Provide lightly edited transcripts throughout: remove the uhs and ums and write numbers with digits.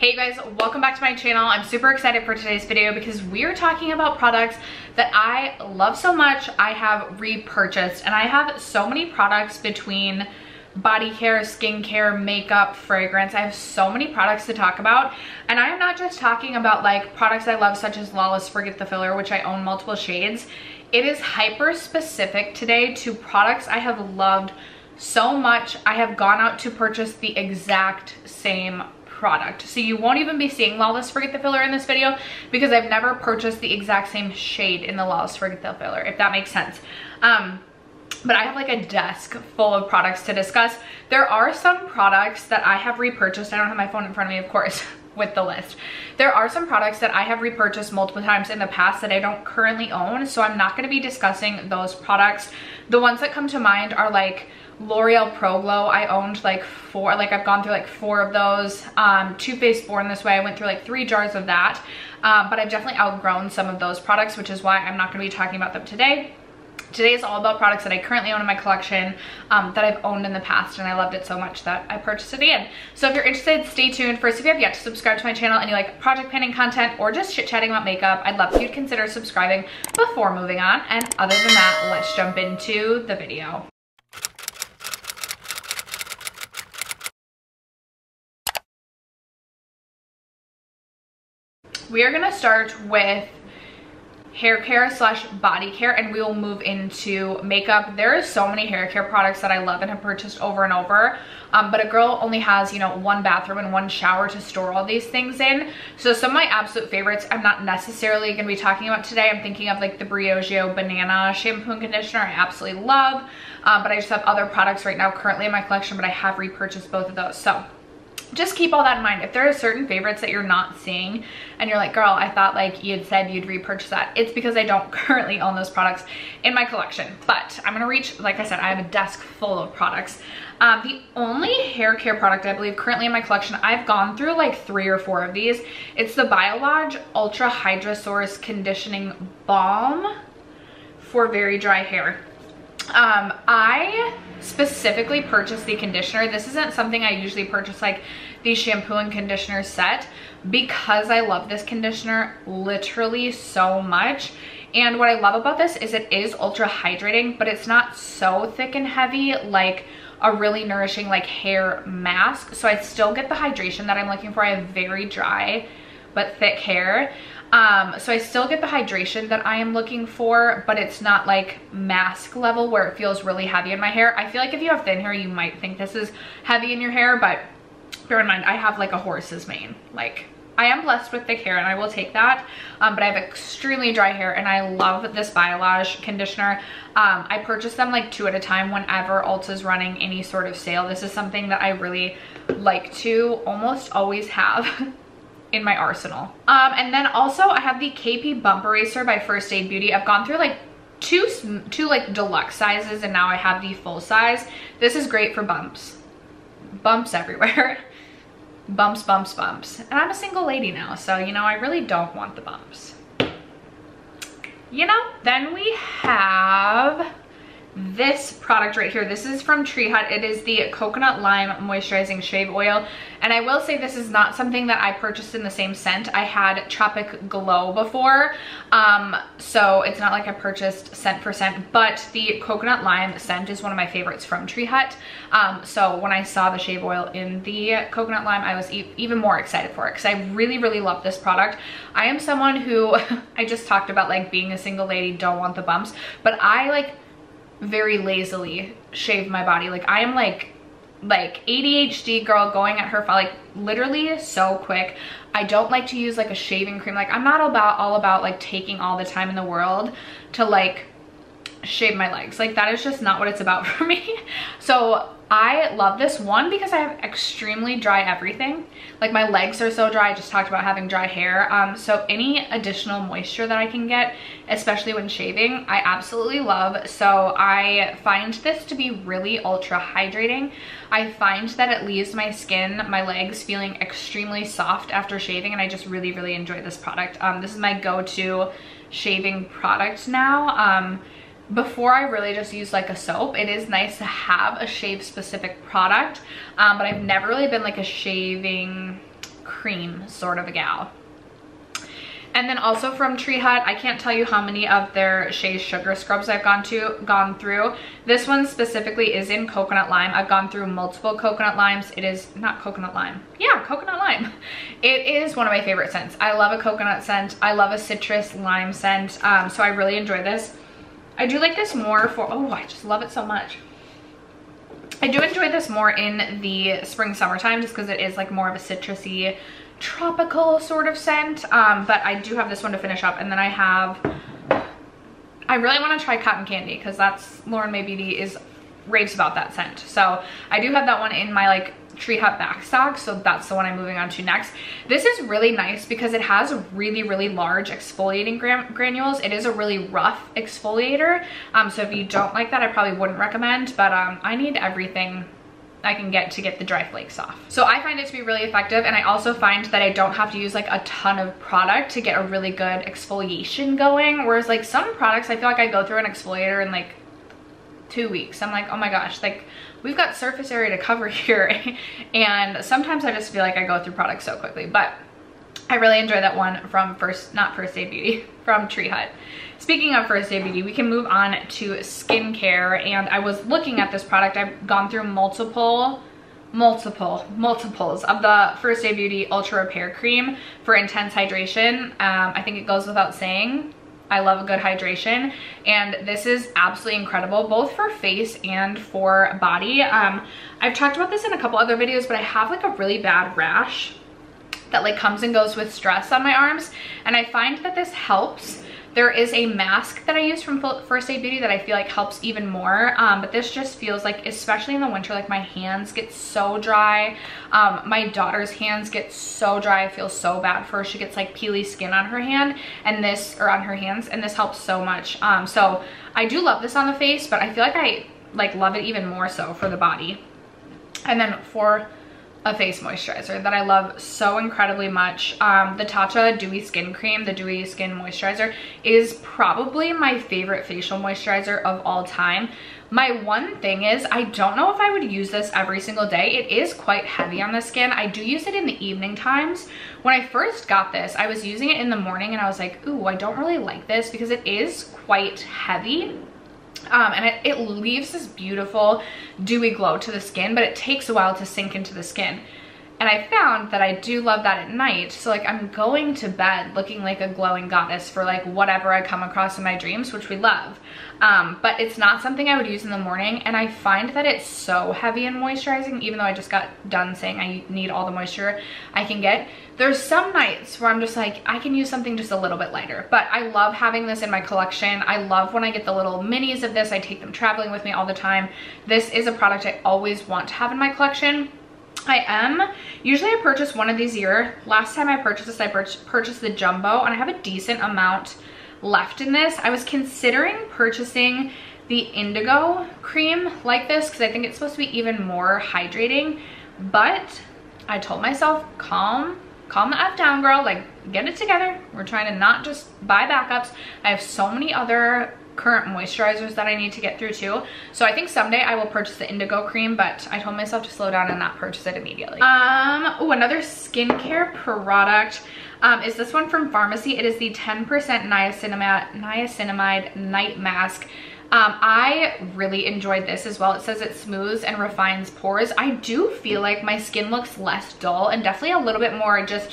Hey guys, welcome back to my channel. I'm super excited for today's video because we are talking about products that I love so much I have repurchased, and I have so many products between body care, skincare, makeup, fragrance. I have so many products to talk about, and I am not just talking about like products I love such as Lawless Forget the Filler, which I own multiple shades. It is hyper specific today to products I have loved so much I have gone out to purchase the exact same product. So you won't even be seeing Lawless Forget the Filler in this video because I've never purchased the exact same shade in the Lawless Forget the Filler, if that makes sense. But I have like a desk full of products to discuss. There are some products that I have repurchased. I don't have my phone in front of me, of course, with the list. There are some products that I have repurchased multiple times in the past that I don't currently own, so I'm not going to be discussing those products. The ones that come to mind are like L'Oreal Pro Glow. I owned like four, like I've gone through like four of those. Too Faced Born This Way, I went through like 3 jars of that. But I've definitely outgrown some of those products, which is why I'm not going to be talking about them today. Today is all about products that I currently own in my collection that I've owned in the past, and I loved it so much that I purchased it again. So if you're interested, stay tuned. First, if you have yet to subscribe to my channel and you like project planning content or just chit-chatting about makeup, I'd love for you to consider subscribing before moving on. And other than that, let's jump into the video. We are gonna start with hair care slash body care, and we will move into makeup. There are so many hair care products that I love and have purchased over and over, but a girl only has, you know, one bathroom and one shower to store all these things in. So some of my absolute favorites I'm not necessarily going to be talking about today. I'm thinking of like the Briogeo banana shampoo and conditioner I absolutely love, but I just have other products right now currently in my collection, but I have repurchased both of those. So just keep all that in mind. If there are certain favorites that you're not seeing and you're like, girl, I thought like you'd said you'd repurchase that, it's because I don't currently own those products in my collection. But I'm gonna reach, like I said, I have a desk full of products. The only hair care product I believe currently in my collection, I've gone through like 3 or 4 of these. It's the Biolage Ultra Hydrasource Conditioning Balm for very dry hair. I specifically purchased the conditioner. This isn't something I usually purchase, like the shampoo and conditioner set, because I love this conditioner literally so much. And what I love about this is it is ultra hydrating, but it's not so thick and heavy like a really nourishing like hair mask. So I still get the hydration that I'm looking for. I have very dry but thick hair. So I still get the hydration that I am looking for, but it's not like mask level where it feels really heavy in my hair. I feel like if you have thin hair, you might think this is heavy in your hair, but bear in mind, I have like a horse's mane. Like, I am blessed with thick hair and I will take that, but I have extremely dry hair and I love this Biolage conditioner. I purchase them like 2 at a time whenever Ulta's running any sort of sale. This is something that I really like to almost always have in my arsenal. And then also I have the KP Bump Eraser by First Aid Beauty. I've gone through like two like deluxe sizes, and now I have the full size. This is great for bumps. Bumps everywhere. Bumps, bumps, bumps. And I'm a single lady now, so you know, I really don't want the bumps. You know, then we have this product right here. This is from Tree Hut. It is the coconut lime moisturizing shave oil, and I will say this is not something that I purchased in the same scent. I had Tropic Glow before, so it's not like I purchased scent for scent, but the coconut lime scent is one of my favorites from Tree Hut. So when I saw the shave oil in the coconut lime, I was even more excited for it because I really love this product. I am someone who I just talked about like being a single lady, don't want the bumps, but I like very lazily shave my body. Like I am like ADHD girl going at her like literally so quick. I don't like to use like a shaving cream. Like I'm not all about like taking all the time in the world to like shave my legs. Like that is just not what it's about for me. So I love this one because I have extremely dry everything. Like my legs are so dry. I just talked about having dry hair. So any additional moisture that I can get, especially when shaving, I absolutely love. So I find this to be really ultra hydrating. I find that it leaves my skin, my legs, feeling extremely soft after shaving, and I just really enjoy this product. This is my go-to shaving product now. Before I really just used like a soap. It is nice to have a shave specific product, but I've never really been like a shaving cream sort of a gal. And then also from Tree Hut, I can't tell you how many of their Shea Sugar Scrubs I've gone through. This one specifically is in Coconut Lime. I've gone through multiple Coconut Limes. It is not Coconut Lime. Yeah, Coconut Lime. It is one of my favorite scents. I love a coconut scent. I love a citrus lime scent. So I really enjoy this. I do like this more for, oh, I just love it so much. I do enjoy this more in the spring, summertime, just because it is like more of a citrusy, tropical sort of scent, but I do have this one to finish up, and then I really want to try Cotton Candy, because that's Lauren May Beauty raves about that scent, so I do have that one in my like Tree Hut back stock, so that's the one I'm moving on to next. This is really nice because it has really, really large exfoliating granules. It is a really rough exfoliator, so if you don't like that, I probably wouldn't recommend, but I need everything I can get to get the dry flakes off. So I find it to be really effective, and I also find that I don't have to use like a ton of product to get a really good exfoliation going, whereas like some products I feel like I go through an exfoliator in like 2 weeks. I'm like, oh my gosh, like we've got surface area to cover here. And sometimes I just feel like I go through products so quickly, but I really enjoy that one from from Tree Hut. Speaking of First Aid Beauty, we can move on to skincare, and I was looking at this product. I've gone through multiples of the First Aid Beauty Ultra Repair Cream for intense hydration. I think it goes without saying, I love a good hydration, and this is absolutely incredible, both for face and for body. I've talked about this in a couple other videos, but I have like a really bad rash that like comes and goes with stress on my arms, and I find that this helps. There is a mask that I use from First Aid Beauty that I feel like helps even more, but this just feels like, especially in the winter, like my hands get so dry. My daughter's hands get so dry. I feel so bad for her. She gets like peely skin on her hand, and this, or on her hands, and this helps so much. So I do love this on the face, but I feel like I like love it even more so for the body. And then for a face moisturizer that I love so incredibly much, the Tatcha Dewy Skin Cream, the Dewy Skin Moisturizer, is probably my favorite facial moisturizer of all time. My one thing is, I don't know if I would use this every single day. It is quite heavy on the skin. I do use it in the evening times. When I first got this, I was using it in the morning, and I was like, ooh, I don't really like this because it is quite heavy. And it leaves this beautiful dewy glow to the skin, but it takes a while to sink into the skin. And I found that I do love that at night. So like I'm going to bed looking like a glowing goddess for like whatever I come across in my dreams, which we love. But it's not something I would use in the morning. And I find that it's so heavy and moisturizing, even though I just got done saying I need all the moisture I can get. There's some nights where I'm just like, I can use something just a little bit lighter, but I love having this in my collection. I love when I get the little minis of this. I take them traveling with me all the time. This is a product I always want to have in my collection. Usually I purchase one of these a year. Last time I purchased this, I purchased the jumbo, and I have a decent amount left in this. I was considering purchasing the indigo cream like this because I think it's supposed to be even more hydrating, but I told myself, calm the F down, girl, like get it together. We're trying to not just buy backups. I have so many other current moisturizers that I need to get through too. So I think someday I will purchase the indigo cream, but I told myself to slow down and not purchase it immediately. Another skincare product is this one from Farmacy. It is the 10% niacinamide night mask. I really enjoyed this as well. It says it smooths and refines pores. I do feel like my skin looks less dull and definitely a little bit more just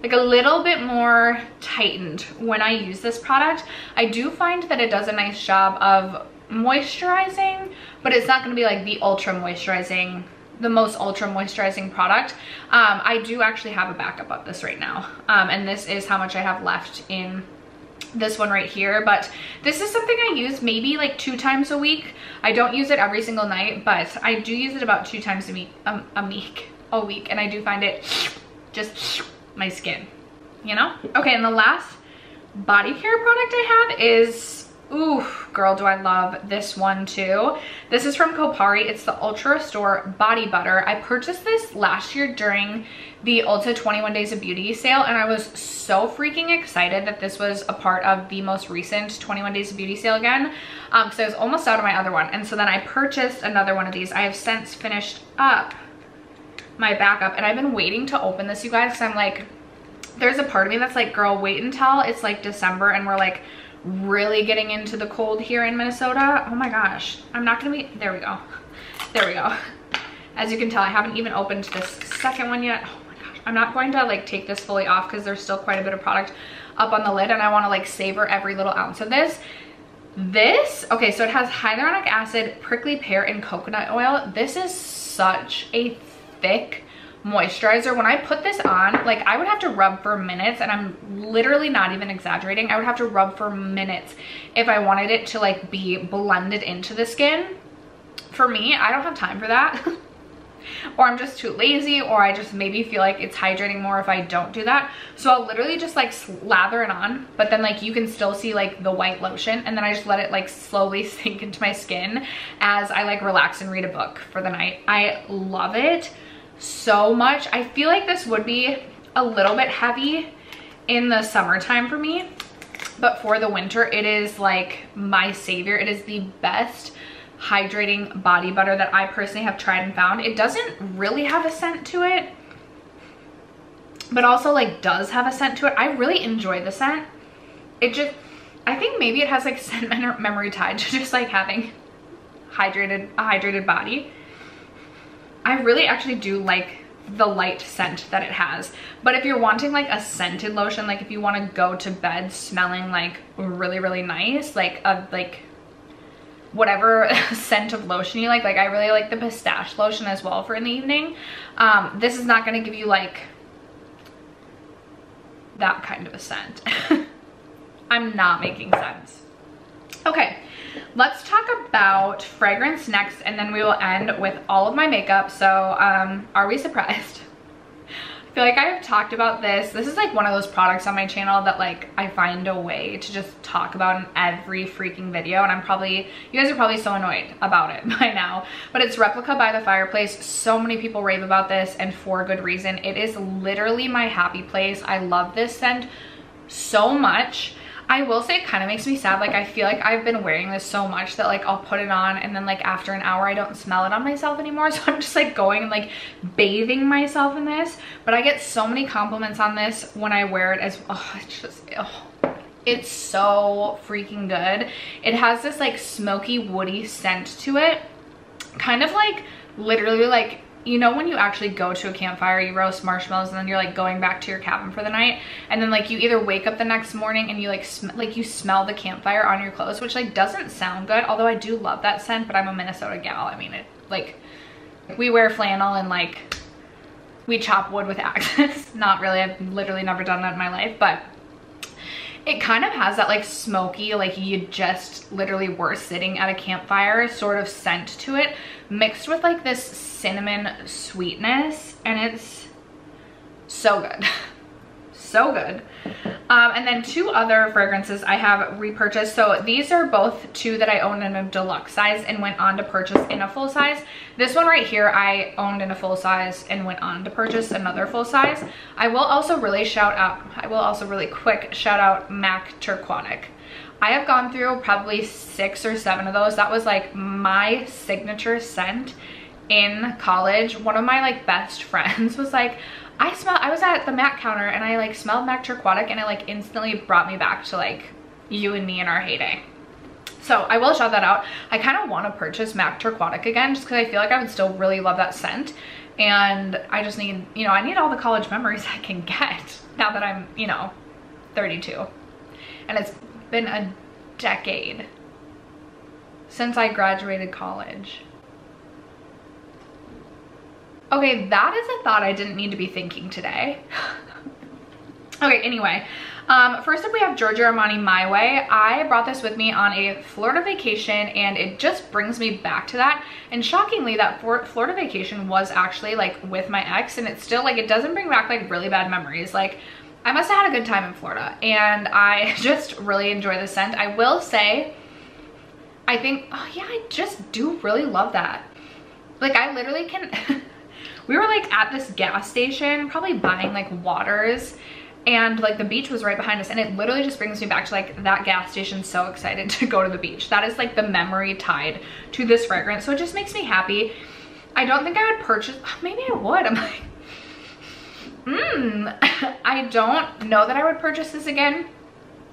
like a little bit more tightened when I use this product. I do find that it does a nice job of moisturizing, but it's not gonna be like the most ultra moisturizing product. I do actually have a backup of this right now. And this is how much I have left in this one right here, but this is something I use maybe like 2 times a week. I don't use it every single night, but I do use it about 2 times a week, and I do find it just my skin, you know? Okay, and the last body care product I have is, ooh, girl, do I love this one too. This is from Kopari. It's the Ultra Restore Body Butter. I purchased this last year during the Ulta 21 Days of Beauty sale, and I was so freaking excited that this was a part of the most recent 21 Days of Beauty sale again, because I was almost out of my other one. And so then I purchased another one of these. I have since finished up my backup. And I've been waiting to open this, you guys, because I'm like, there's a part of me that's like, girl, wait until it's like December and we're like really getting into the cold here in Minnesota. Oh my gosh, I'm not gonna be, there we go, there we go. As you can tell, I haven't even opened this second one yet. Oh my gosh, I'm not going to like take this fully off because there's still quite a bit of product up on the lid and I want to like savor every little ounce of this. Okay, so it has hyaluronic acid, prickly pear, and coconut oil. This is such a thick moisturizer. When I put this on, like, I would have to rub for minutes, and I'm literally not even exaggerating. I would have to rub for minutes if I wanted it to like be blended into the skin. For me, I don't have time for that. Or I'm just too lazy, or I just maybe feel like it's hydrating more if I don't do that. So I'll literally just like slather it on, but then like you can still see like the white lotion, and then I just let it like slowly sink into my skin as I like relax and read a book for the night. I love it so much. I feel like this would be a little bit heavy in the summertime for me, but for the winter it is like my savior. It is the best hydrating body butter that I personally have tried and found. It doesn't really have a scent to it, but also like does have a scent to it. I really enjoy the scent. It just, I think maybe it has like scent memory tied to just like having a hydrated body. I really actually do like the light scent that it has. But if you're wanting like a scented lotion, like if you want to go to bed smelling like really, really nice, like a whatever scent of lotion you like. Like I really like the pistache lotion as well for in the evening. This is not going to give you like that kind of a scent. I'm not making sense. Okay, let's talk about fragrance next, and then we will end with all of my makeup. So are we surprised? I feel like I have talked about this. This is like one of those products on my channel that like I find a way to just talk about in every freaking video, and I'm probably, you guys are probably so annoyed about it by now, but it's Replica by the Fireplace. So many people rave about this, and for good reason. It is literally my happy place. I love this scent so much. I will say it kind of makes me sad. Like I feel like I've been wearing this so much that like I'll put it on and then like after an hour I don't smell it on myself anymore. So I'm just like going and like bathing myself in this. But I get so many compliments on this when I wear it as it's so freaking good. It has this like smoky woody scent to it. Kind of like literally like, you know when you actually go to a campfire, you roast marshmallows, and then you're like going back to your cabin for the night, and then like you either wake up the next morning and you you smell the campfire on your clothes, which like doesn't sound good, although I do love that scent, but I'm a Minnesota gal. I mean, it like we wear flannel and like we chop wood with axes. Not really, I've literally never done that in my life, but it kind of has that like smoky, like you just literally were sitting at a campfire sort of scent to it, mixed with like this cinnamon sweetness, and it's so good. So good. And then two other fragrances I have repurchased. So these are both two that I owned in a deluxe size and went on to purchase in a full size. This one right here I owned in a full size and went on to purchase another full size. I will also really quick shout out MAC Turquatic. I have gone through probably 6 or 7 of those. That was like my signature scent in college. One of my like best friends was like, I was at the MAC counter and I like smelled MAC Turquatic, and it like instantly brought me back to like you and me in our heyday. So I will shout that out. I kind of want to purchase MAC Turquatic again just because I feel like I would still really love that scent, and I just need, you know, I need all the college memories I can get now that I'm, you know, 32, and it's been a decade since I graduated college. Okay, that is a thought I didn't need to be thinking today. Okay, anyway, first up we have Giorgio Armani My Way. I brought this with me on a Florida vacation, and it just brings me back to that. And shockingly, that Florida vacation was actually like with my ex, and it's still like, it doesn't bring back like really bad memories. Like I must have had a good time in Florida, and I just really enjoy the scent. I will say, I think, oh yeah, I just do really love that. Like I literally can... We were like at this gas station probably buying like waters, and like the beach was right behind us, and it literally just brings me back to like that gas station, so excited to go to the beach. That is like the memory tied to this fragrance, so it just makes me happy. I don't think I would purchase, maybe I would, I'm like, I don't know that I would purchase this again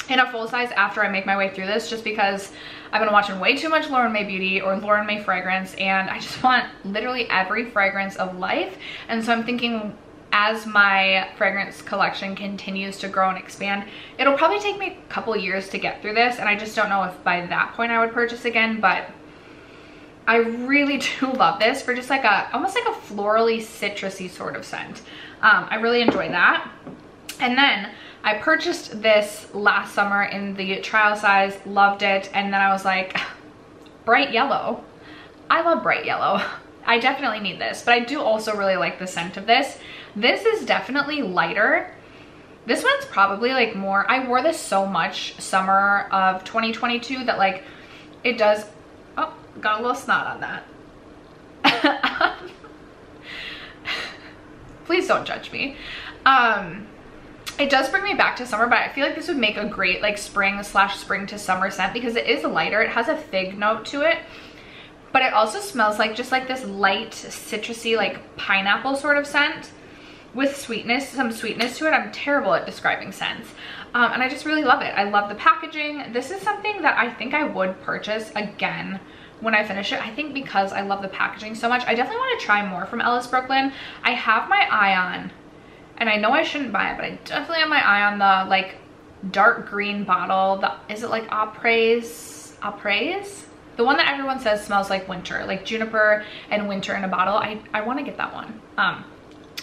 in a full size after I make my way through this, just because I've been watching way too much Lauren May Beauty or Lauren May fragrance, and I just want literally every fragrance of life. And so I'm thinking as my fragrance collection continues to grow and expand, it'll probably take me a couple years to get through this, and I just don't know if by that point I would purchase again, but I really do love this for just like a, almost like a florally citrusy sort of scent. I really enjoy that. And then I purchased this last summer in the trial size, loved it, and then I was like, bright yellow. I love bright yellow. I definitely need this, but I do also really like the scent of this. This is definitely lighter. This one's probably like more, I wore this so much summer of 2022 that like it does, oh, got a little snot on that. Please don't judge me. It does bring me back to summer, but I feel like this would make a great like spring to summer scent because it is lighter. It has a fig note to it, but it also smells like just like this light citrusy, like pineapple sort of scent with sweetness, some sweetness to it. I'm terrible at describing scents. And I just really love it. I love the packaging. This is something that I think I would purchase again when I finish it. I think because I love the packaging so much. I definitely want to try more from Ellis Brooklyn. I have my eye on, and I know I shouldn't buy it, but I definitely have my eye on the like dark green bottle. Is it like Aprés? The one that everyone says smells like winter, like juniper and winter in a bottle. I want to get that one.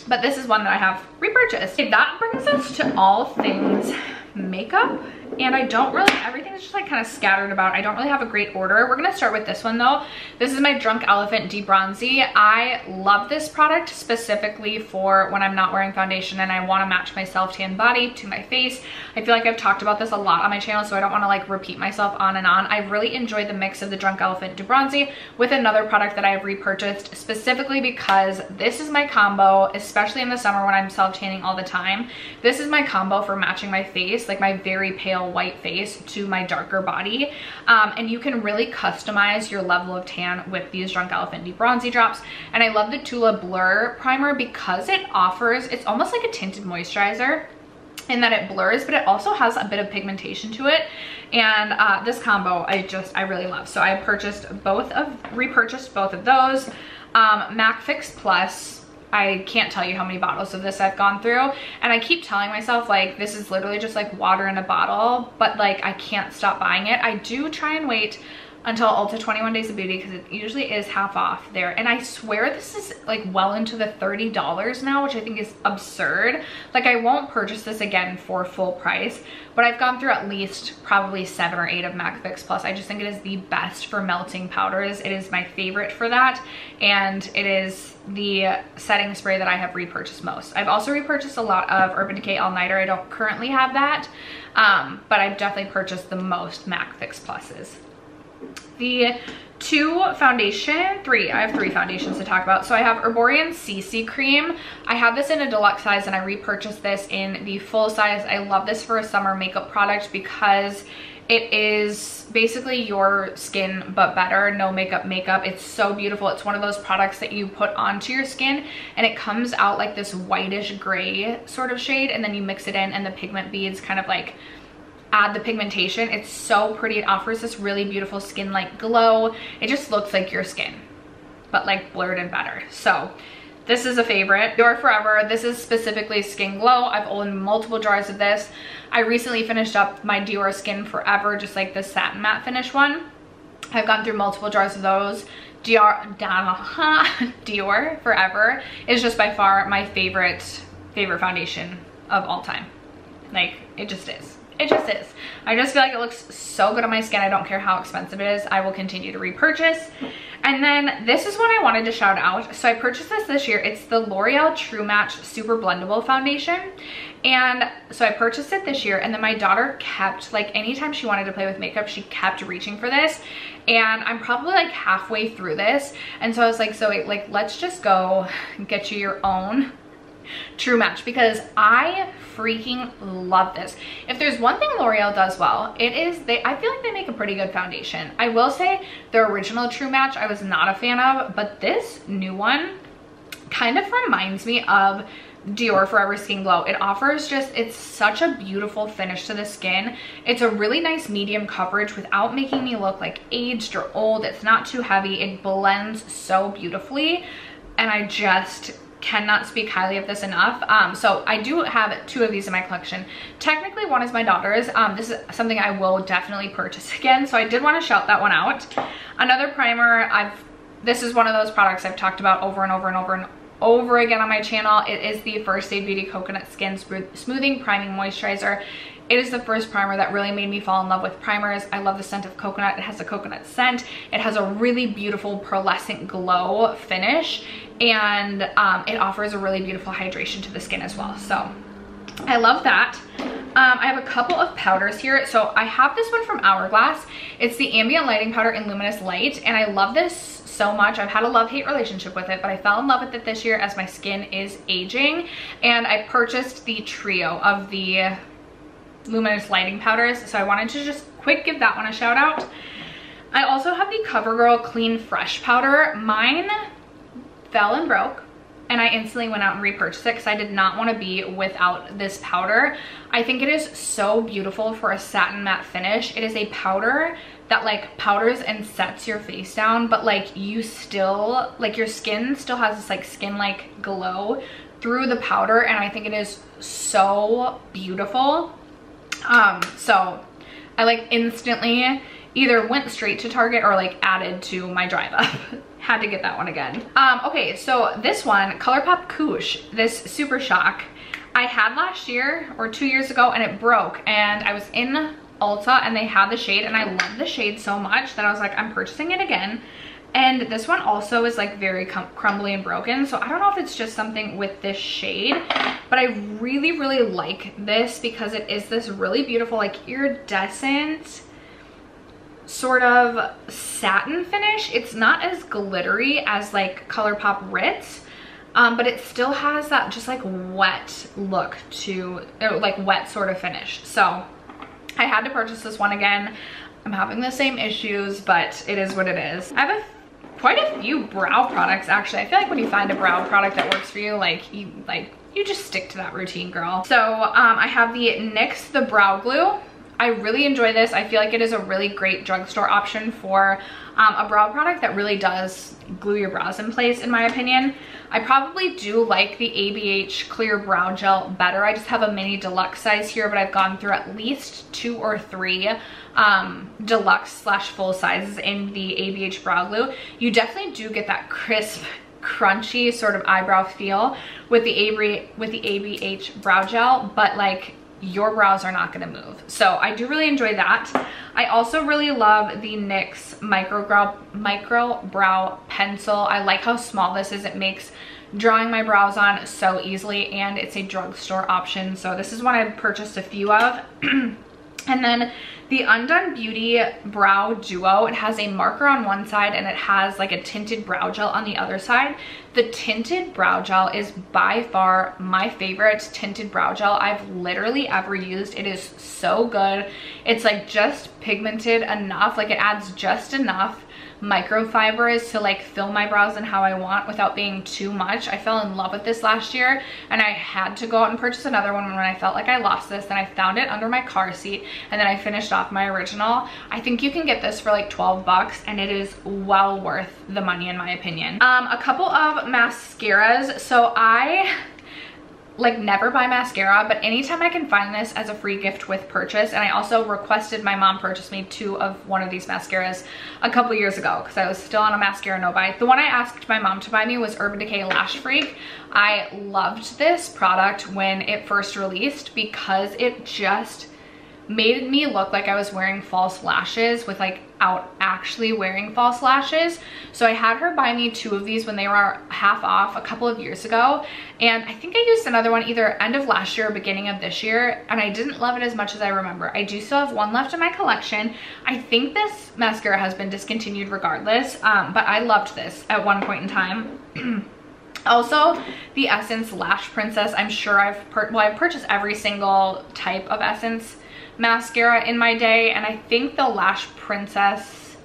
But this is one that I have repurchased. Okay, that brings us to all things makeup. And I don't really, everything is just like kind of scattered about. I don't really have a great order. We're going to start with this one though. This is my Drunk Elephant D-Bronzi. I love this product specifically for when I'm not wearing foundation and I want to match my self-tan body to my face. I feel like I've talked about this a lot on my channel, so I don't want to like repeat myself on and on. I really enjoy the mix of the Drunk Elephant D-Bronzi with another product that I have repurchased specifically because this is my combo, especially in the summer when I'm self-tanning all the time. This is my combo for matching my face, like my very pale white face to my darker body, and you can really customize your level of tan with these Drunk Elephant D-Bronzi drops. And I love the Tula Blur Primer because it offers, it's almost like a tinted moisturizer in that it blurs, but it also has a bit of pigmentation to it. And this combo I really love, so I repurchased both of those. MAC Fix Plus, I can't tell you how many bottles of this I've gone through, and I keep telling myself like this is literally just like water in a bottle, but like I can't stop buying it. I do try and wait until Ulta 21 Days of Beauty because it usually is half off there, and I swear this is like well into the $30 now, which I think is absurd. Like I won't purchase this again for full price, but I've gone through at least probably 7 or 8 of MAC Fix Plus. I just think it is the best for melting powders. It is my favorite for that, and it is the setting spray that I have repurchased most. I've also repurchased a lot of Urban Decay All Nighter. I don't currently have that, but I've definitely purchased the most MAC Fix Pluses. The I have 3 foundations to talk about. So I have Herborian CC Cream. I have this in a deluxe size and I repurchased this in the full size. I love this for a summer makeup product because it is basically your skin but better, no makeup makeup. It's so beautiful. It's one of those products that you put onto your skin and it comes out like this whitish gray sort of shade, and then you mix it in and the pigment beads kind of like add the pigmentation. It's so pretty. It offers this really beautiful skin-like glow. It just looks like your skin, but like blurred and better. So this is a favorite. Dior Forever, this is specifically Skin Glow. I've owned multiple jars of this. I recently finished up my Dior Skin Forever, just like the satin matte finish one. I've gone through multiple jars of those. Dior Forever is just by far my favorite foundation of all time. Like it just is. It just is. I just feel like it looks so good on my skin. I don't care how expensive it is. I will continue to repurchase. And then this is what I wanted to shout out. So I purchased this year. It's the L'Oreal True Match Super Blendable Foundation. And so I purchased it this year, and then my daughter kept, like anytime she wanted to play with makeup, she kept reaching for this. And I'm probably like halfway through this. And so I was like, Zoe, like, let's just go get you your own True Match, because I freaking love this. If there's one thing L'Oreal does well, it is I feel like they make a pretty good foundation. I will say their original True Match I was not a fan of, but this new one kind of reminds me of Dior Forever Skin Glow. It offers just, it's such a beautiful finish to the skin. It's a really nice medium coverage without making me look like aged or old. It's not too heavy. It blends so beautifully, and I just cannot speak highly of this enough. So I do have two of these in my collection. Technically, one is my daughter's. This is something I will definitely purchase again, so I did want to shout that one out. Another primer, this is one of those products I've talked about over and over and over and over again on my channel. It is the First Aid Beauty Coconut Skin Smoothing Priming Moisturizer. It is the first primer that really made me fall in love with primers. I love the scent of coconut. It has a coconut scent. It has a really beautiful pearlescent glow finish, and it offers a really beautiful hydration to the skin as well. So I love that. I have a couple of powders here. So I have this one from Hourglass. It's the Ambient Lighting Powder in Luminous Light, and I love this so much. I've had a love-hate relationship with it, but I fell in love with it this year as my skin is aging, and I purchased the trio of the luminous lighting powders, so I wanted to just quick give that one a shout out. I also have the CoverGirl Clean Fresh powder. Mine fell and broke, and I instantly went out and repurchased it because I did not want to be without this powder. I think it is so beautiful for a satin matte finish. It is a powder that like powders and sets your face down, but like you still, like your skin still has this like skin-like glow through the powder, and I think it is so beautiful. So I like instantly either went straight to Target or like added to my drive up. Had to get that one again. Okay, so this one, ColourPop Kush, this Super Shock, I had last year or 2 years ago, and it broke, and I was in Ulta and they had the shade, and I love the shade so much that I was like, I'm purchasing it again. And this one also is like very crumbly and broken, so I don't know if it's just something with this shade, but I really, really like this because it is this really beautiful like iridescent sort of satin finish. It's not as glittery as like ColourPop Ritz, but it still has that just like wet look to like wet sort of finish. So I had to purchase this one again. I'm having the same issues, but it is what it is. I have quite a few brow products actually. I feel like when you find a brow product that works for you, like you just stick to that routine, girl. So I have the NYX the brow glue. I really enjoy this. I feel like it is a really great drugstore option for a brow product that really does glue your brows in place, in my opinion. I probably do like the ABH Clear Brow Gel better. I just have a mini deluxe size here, but I've gone through at least 2 or 3 deluxe / full sizes in the ABH brow glue. You definitely do get that crisp, crunchy sort of eyebrow feel with the ABH brow gel, but like your brows are not going to move. So I do really enjoy that. I also really love the NYX micro brow pencil. I like how small this is. It makes drawing my brows on so easily, and it's a drugstore option. So this is one I've purchased a few of. And then the Undone Beauty Brow Duo. It has a marker on one side, and it has like a tinted brow gel on the other side. The tinted brow gel is by far my favorite tinted brow gel I've literally ever used. It is so good. It's like just pigmented enough. Like it adds just enough microfibers to like fill my brows in how I want without being too much. I fell in love with this last year, and I had to go out and purchase another one when I felt like I lost this. Then I found it under my car seat, and then I finished off my original. I think you can get this for like 12 bucks, and it is well worth the money in my opinion. A couple of mascaras. So I like never buy mascara, but anytime I can find this as a free gift with purchase, and I also requested my mom purchase me one of these mascaras a couple years ago because I was still on a mascara no buy. The one I asked my mom to buy me was Urban Decay Lash Freak. I loved this product when it first released because it just made me look like I was wearing false lashes without actually wearing false lashes. So I had her buy me 2 of these when they were half off a couple of years ago, and I think I used another one either end of last year or beginning of this year, and I didn't love it as much as I remember. I do still have one left in my collection. I think this mascara has been discontinued regardless, but I loved this at one point in time. Also, the Essence Lash Princess. I'm sure I've purchased every single type of Essence mascara in my day, and I think the Lash Princess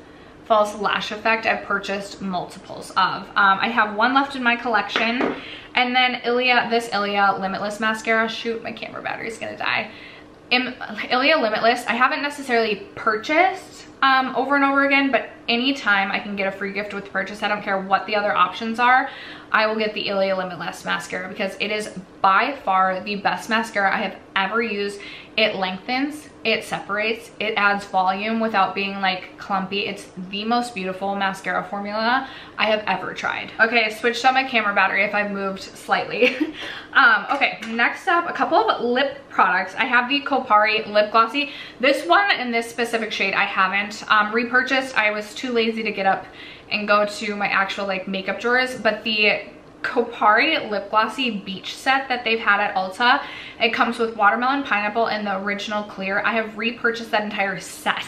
False Lash Effect I've purchased multiples of. I have one left in my collection. And then this Ilia Limitless mascara. Shoot, my camera battery's gonna die. Ilia Limitless, I haven't necessarily purchased over and over again, but anytime I can get a free gift with the purchase, I don't care what the other options are, I will get the Ilia Limitless mascara because it is by far the best mascara I have ever used. It lengthens, it separates, it adds volume without being like clumpy. It's the most beautiful mascara formula I have ever tried. Okay, I switched on my camera battery if I've moved slightly. Okay, next up, a couple of lip products. I have the Kopari Lip Glossy. This one in this specific shade I haven't repurchased. I was too lazy to get up and go to my actual like makeup drawers, but the Kopari Lip Glossy Beach set that they've had at Ulta. It comes with watermelon, pineapple, and the original clear. I have repurchased that entire set.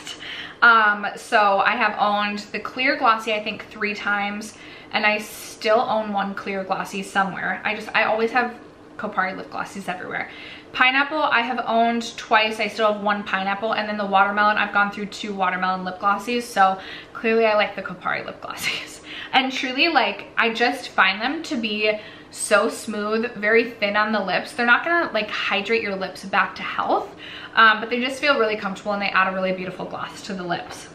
So I have owned the clear glossy, I think 3 times, and I still own one clear glossy somewhere. I always have Kopari lip glossies everywhere. Pineapple I have owned twice. I still have one pineapple, and then the watermelon, I've gone through 2 watermelon lip glossies, so clearly I like the Kopari lip glossies. And truly, like, I just find them to be so smooth, very thin on the lips. They're not gonna like hydrate your lips back to health, but they just feel really comfortable and they add a really beautiful gloss to the lips.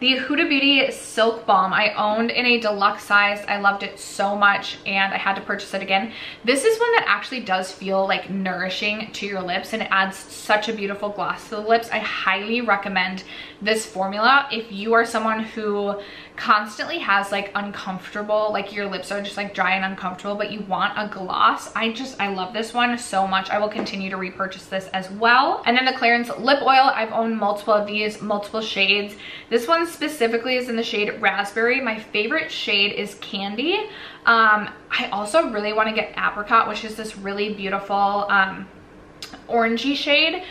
The Huda Beauty Silk Balm I owned in a deluxe size. I loved it so much and I had to purchase it again. This is one that actually does feel like nourishing to your lips and it adds such a beautiful gloss to the lips. I highly recommend this formula if you are someone who constantly has like uncomfortable, like your lips are just like dry and uncomfortable, but you want a gloss. I love this one so much. I will continue to repurchase this as well. And then the Clarins Lip Oil. I've owned multiple of these, multiple shades. This one's specifically is in the shade Raspberry. My favorite shade is Candy. I also really want to get Apricot, which is this really beautiful orangey shade.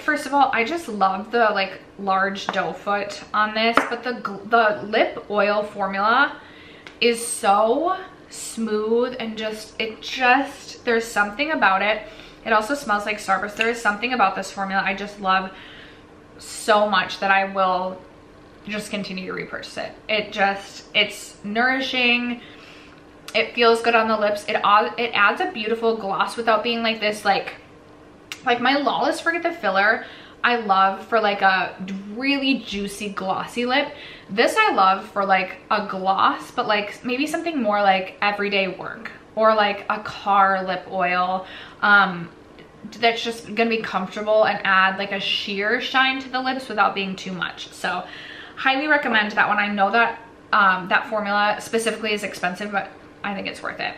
First of all, I just love the like large doe foot on this, but the lip oil formula is so smooth and just there's something about it. It also smells like Starburst. There is something about this formula I just love so much that I will just continue to repurchase it. It's nourishing, it feels good on the lips, it adds a beautiful gloss without being like this like my Lawless Forget the Filler I love for like a really juicy glossy lip. This I love for like a gloss, but like maybe something more like everyday work or like a car lip oil that's just gonna be comfortable and add like a sheer shine to the lips without being too much. So highly recommend that one. I know that that formula specifically is expensive, but I think it's worth it.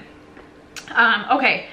Okay,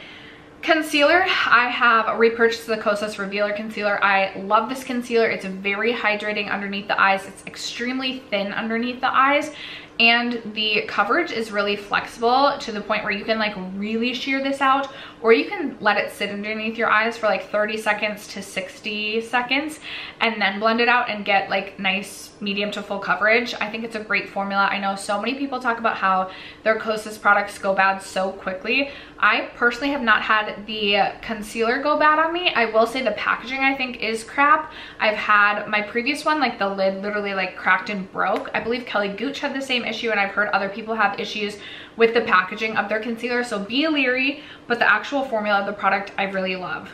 concealer. I have repurchased the Kosas Revealer Concealer. I love this concealer. It's very hydrating underneath the eyes. It's extremely thin underneath the eyes, and the coverage is really flexible to the point where you can like really sheer this out, or you can let it sit underneath your eyes for like 30 seconds to 60 seconds and then blend it out and get like nice medium to full coverage. I think it's a great formula. I know so many people talk about how their Kosas products go bad so quickly. I personally have not had the concealer go bad on me. I will say the packaging I think is crap. I've had my previous one, like the lid literally like cracked and broke. I believe Kelly Gooch had the same issue, and I've heard other people have issues with the packaging of their concealer, so be leery, but the actual formula of the product I really love.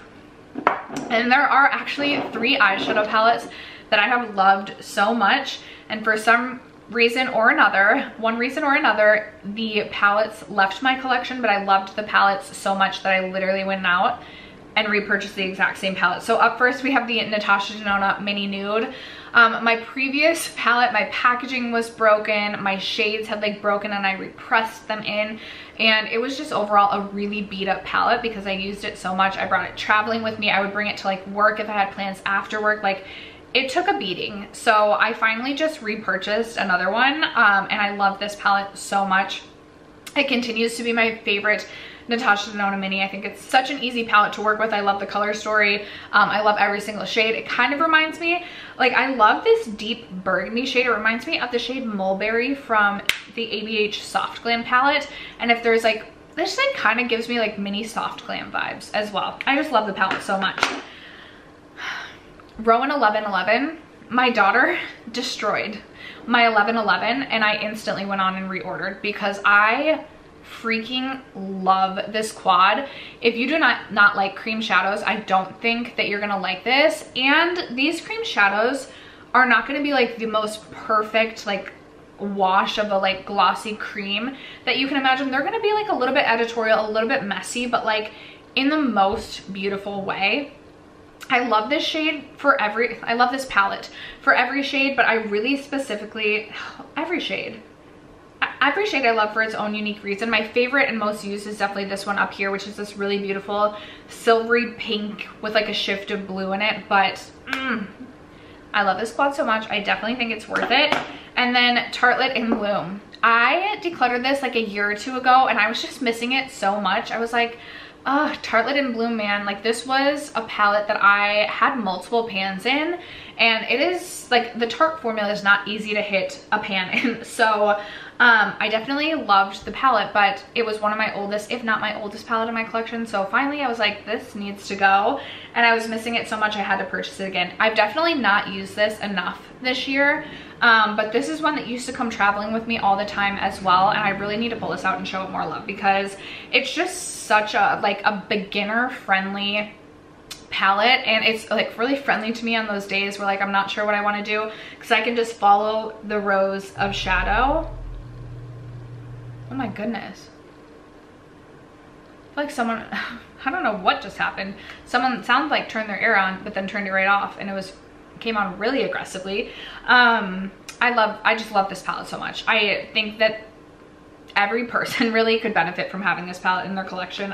And there are actually 3 eyeshadow palettes that I have loved so much, and for some reason or another, the palettes left my collection, but I loved the palettes so much that I literally went out and repurchased the exact same palette. So up first we have the Natasha Denona Mini Nude. My previous palette, my packaging was broken, my shades had like broken, and I repressed them in, and it was just overall a really beat up palette because I used it so much. I brought it traveling with me. I would bring it to like work if I had plans after work. Like, it took a beating. So I finally just repurchased another one, and I love this palette so much. It continues to be my favorite Natasha Denona Mini. I think it's such an easy palette to work with. I love the color story. I love every single shade. It kind of reminds me, like, I love this deep burgundy shade. It reminds me of the shade Mulberry from the ABH Soft Glam palette. And if there's like, this thing kind of gives me like mini Soft Glam vibes as well. I just love the palette so much. Rowan 1111. My daughter destroyed my 1111 and I instantly went on and reordered because I freaking love this quad. If you do not like cream shadows, I don't think that you're gonna like this. And these cream shadows are not gonna be like the most perfect like wash of a like glossy cream that you can imagine. They're gonna be like a little bit editorial, a little bit messy, but like in the most beautiful way. I love this shade for every, I love this palette for every shade, but I really specifically, every shade I love for its own unique reason. My favorite and most used is definitely this one up here, which is this really beautiful silvery pink with like a shift of blue in it. But I love this quad so much. I definitely think it's worth it. And then Tartlet in Bloom. I decluttered this like a year or two ago and I was just missing it so much. I was like, oh, Tartlet in Bloom, man. Like, this was a palette that I had multiple pans in, and it is like the tart formula is not easy to hit a pan in. So I definitely loved the palette, but it was one of my oldest, if not my oldest palette in my collection. So finally I was like, this needs to go, and I was missing it so much I had to purchase it again. I've definitely not used this enough this year, but this is one that used to come traveling with me all the time as well, and I really need to pull this out and show it more love because it's just such a like a beginner friendly palette, and it's like really friendly to me on those days where like I'm not sure what I want to do because I can just follow the rows of shadow. Oh my goodness, I feel like someone, I don't know what just happened. Someone sounds like turned their air on but then turned it right off, and it was came on really aggressively. I just love this palette so much. I think that every person really could benefit from having this palette in their collection.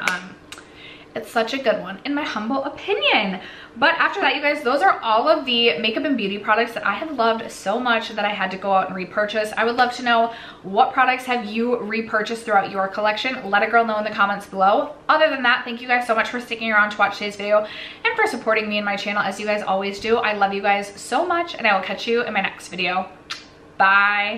It's such a good one in my humble opinion. But after that, you guys, those are all of the makeup and beauty products that I have loved so much that I had to go out and repurchase. I would love to know, what products have you repurchased throughout your collection? Let a girl know in the comments below. Other than that, thank you guys so much for sticking around to watch today's video and for supporting me and my channel as you guys always do. I love you guys so much, and I will catch you in my next video. Bye.